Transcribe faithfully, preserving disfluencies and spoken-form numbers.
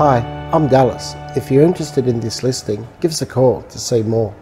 Hi, I'm Dallas. If you're interested in this listing, give us a call to see more.